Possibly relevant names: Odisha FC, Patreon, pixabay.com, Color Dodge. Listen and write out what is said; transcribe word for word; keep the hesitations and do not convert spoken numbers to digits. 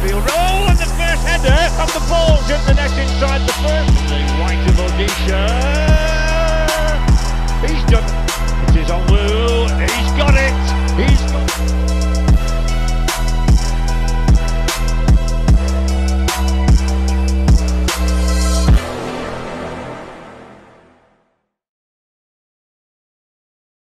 midfield. Oh, and the first header, and the ball's in the net inside the first. The right of Odisha.